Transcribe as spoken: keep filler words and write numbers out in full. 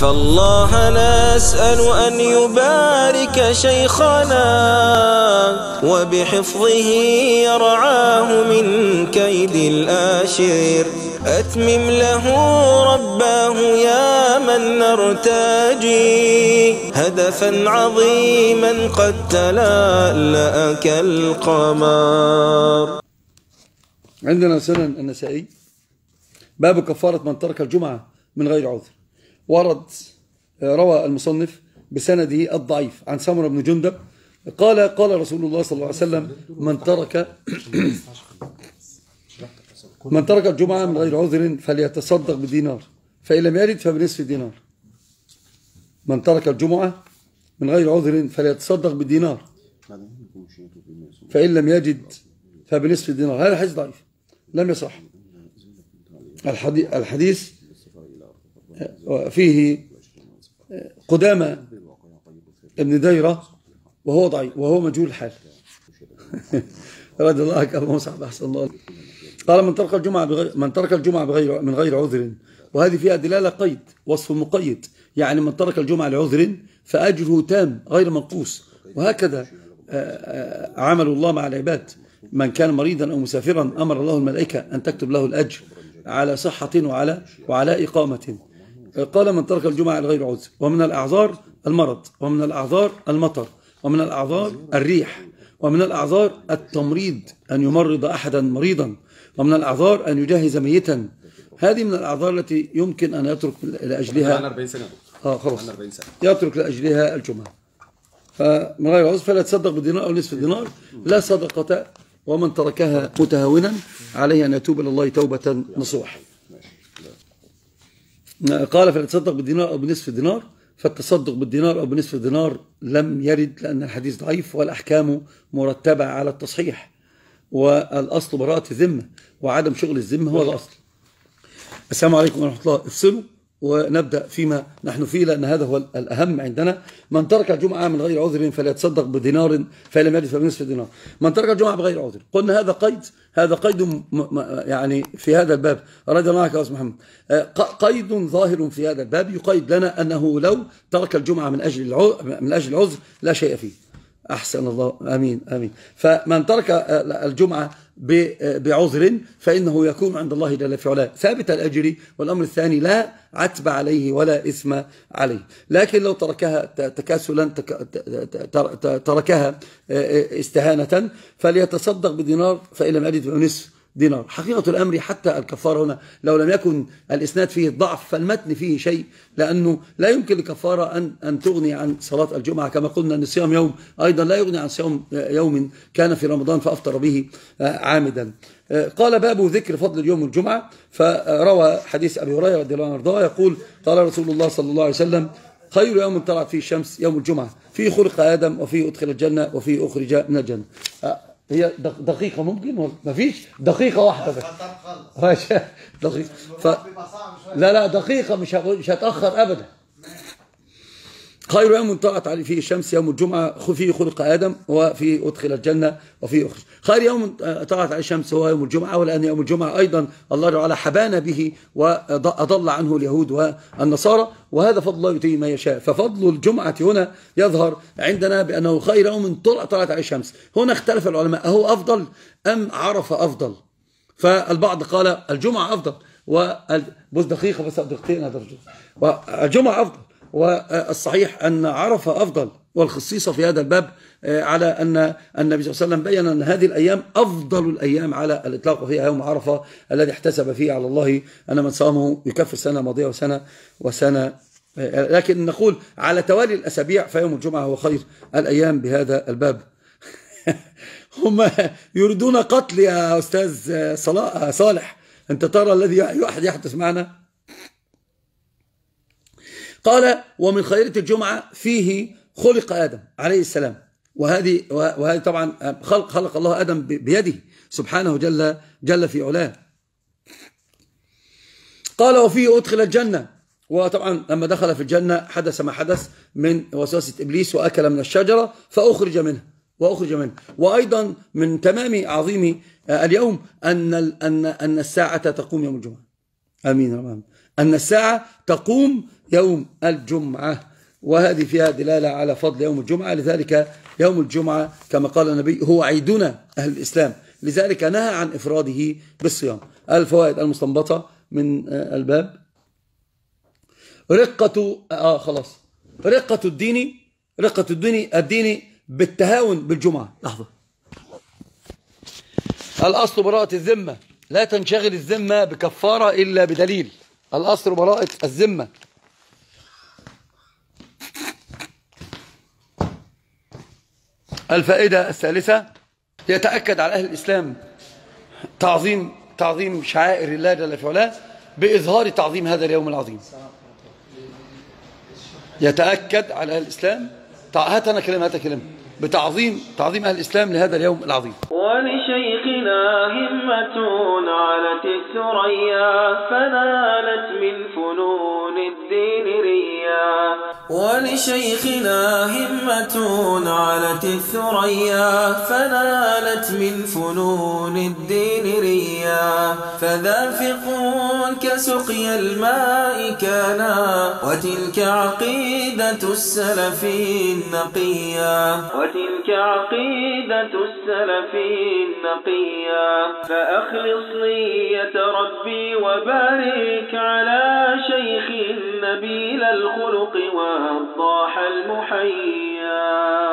فالله نسأل أن يبارك شيخنا وبحفظه يرعاه من كيد الآشر. أتمم له رباه يا من نرتجي هدفا عظيما قد تلألأ كالقمر. عندنا سنن النسائي باب كفارة من ترك الجمعة من غير عذر. ورد روى المصنف بسنده الضعيف عن سمرة بن جندب قال قال رسول الله صلى الله عليه وسلم من ترك من ترك الجمعة من غير عذر فليتصدق بدينار فإن لم يرد فبنصف دينار. من ترك الجمعة من غير عذر فليتصدق بدينار فإن لم يجد فبنصف دينار. هذا الحديث ضعيف لم يصح. الحديث فيه قدامى ابن ديرة وهو ضعيف وهو مجهول الحال. رضي الله عنه وصحبه احسن الله. قال من ترك الجمعة بغير من ترك الجمعة بغير من غير عذر، وهذه فيها دلالة قيد وصف مقيد، يعني من ترك الجمعة لعذر فأجره تام غير منقوص. وهكذا عمل الله مع العباد، من كان مريضا أو مسافرا أمر الله الملائكة أن تكتب له الأجر على صحة وعلى وعلى إقامة. قال من ترك الجمعة لغير عذر. ومن الأعذار المرض، ومن الأعذار المطر، ومن الأعذار الريح، ومن الأعذار التمريض، أن يمرض أحدا مريضا، ومن الأعذار أن يجهز ميتا. هذه من الأعذار التي يمكن أن يترك لأجلها آه خلاص يترك لأجلها الجمعة. فمن غير عذر فلا تصدق بدينار أو نصف دينار لا صدقة، ومن تركها متهاونا عليه أن يتوب إلى الله توبة نصوح. قال فلتصدق بالدينار أو بنصف الدينار، فالتصدق بالدينار أو بنصف الدينار لم يرد لأن الحديث ضعيف والأحكام مرتبة على التصحيح، والأصل براءة الذمة وعدم شغل الذمة هو الأصل. السلام عليكم ورحمة الله. افصلوا ونبدأ فيما نحن فيه لأن هذا هو الأهم عندنا. من ترك الجمعة من غير عذر فليتصدق بدينار فإن لم يجد فبنصف دينار. من ترك الجمعة بغير عذر، قلنا هذا قيد، هذا قيد يعني في هذا الباب. رضي الله عنك يا أستاذ محمد. قيد ظاهر في هذا الباب يقيد لنا أنه لو ترك الجمعة من أجل من أجل العذر لا شيء فيه. أحسن الله، آمين آمين. فمن ترك الجمعة بعذر فإنه يكون عند الله جل في علاه ثابت الأجر، والأمر الثاني لا عتب عليه ولا إثم عليه. لكن لو تركها تكاسلا، تركها استهانة، فليتصدق بدينار فإن لم يجد نصف دينار. حقيقة الأمر حتى الكفارة هنا لو لم يكن الإسناد فيه الضعف فالمتن فيه شيء، لأنه لا يمكن لكفارة أن أن تغني عن صلاة الجمعة، كما قلنا أن صيام يوم أيضا لا يغني عن صيام يوم كان في رمضان فأفطر به عامدا. قال باب ذكر فضل اليوم الجمعة. فروى حديث أبي هريرة رضي الله عنه يقول قال رسول الله صلى الله عليه وسلم خير يوم طلعت فيه الشمس يوم الجمعة، فيه خلق آدم، وفيه أدخل الجنة، وفيه أخرج من الجنة. هي دقيقة ممكن؟ ما فيش دقيقة واحدة بس. ماشي دقيقة. ف... لا لا دقيقة مش مش هتأخر أبدا. خير يوم طلعت فيه الشمس يوم الجمعة، فيه خلق آدم، وفيه أدخل الجنة، وفيه أخرج. خير يوم طلعت عليه الشمس هو يوم الجمعة، ولأن يوم الجمعة أيضا الله تعالى حبان به وأضل عنه اليهود والنصارى، وهذا فضل الله يؤتيه ما يشاء. ففضل الجمعة هنا يظهر عندنا بأنه خير يوم طلعت عليه الشمس. هنا اختلف العلماء أهو أفضل أم عرفة أفضل؟ فالبعض قال الجمعة أفضل، بس دقيقة بس دقيقتين هترجع. والجمعة أفضل، والصحيح أن عرفة أفضل، والخصيصة في هذا الباب على أن النبي صلى الله عليه وسلم بيّن أن هذه الأيام أفضل الأيام على الإطلاق، وفيها يوم عرفة الذي احتسب فيه على الله أن من صامه يكفر سنة ماضية وسنة وسنة. لكن نقول على توالي الأسابيع فيوم الجمعة هو خير الأيام بهذا الباب. هم يريدون قتل يا أستاذ صالح، أنت ترى الذي يحدث معنا. قال ومن خيرة الجمعة فيه خلق آدم عليه السلام، وهذه وهذه طبعا خلق خلق الله آدم بيده سبحانه جل جل في علاه. قال وفيه أدخل الجنة، وطبعا لما دخل في الجنة حدث ما حدث من وسوسة إبليس وأكل من الشجرة فأخرج منها وأخرج منها. وأيضا من تمام عظيم اليوم أن أن أن الساعة تقوم يوم الجمعة. آمين يا رب. أن الساعة تقوم يوم الجمعة، وهذه فيها دلالة على فضل يوم الجمعة، لذلك يوم الجمعة كما قال النبي هو عيدنا أهل الإسلام، لذلك نهى عن إفراده بالصيام. الفوائد المستنبطة من الباب رقة آه خلاص رقة الدين رقة الدين الدين بالتهاون بالجمعة. لحظة، الأصل براءة الذمة، لا تنشغل الذمة بكفارة إلا بدليل، الأصل براءة الذمة. الفائدة الثالثة، يتأكد على أهل الإسلام تعظيم تعظيم شعائر الله جل في علاه بإظهار تعظيم هذا اليوم العظيم. يتأكد على أهل الإسلام، هات أنا كلمة هات كلمة بتعظيم تعظيم أهل الإسلام لهذا اليوم العظيم. ولشيخنا همة علت الثريا فنالت من فنون الدين ريا. ولشيخنا همة علت الثريا فنالت من فنون الدين ريا. فذافقون كسقي الماء كانا وتلك عقيدة السلف النقيا. وتلك عقيدة السلف النقيا. فأخلص نية ربي وبارك على شيخ نبيل الخلق والضاح المحيا.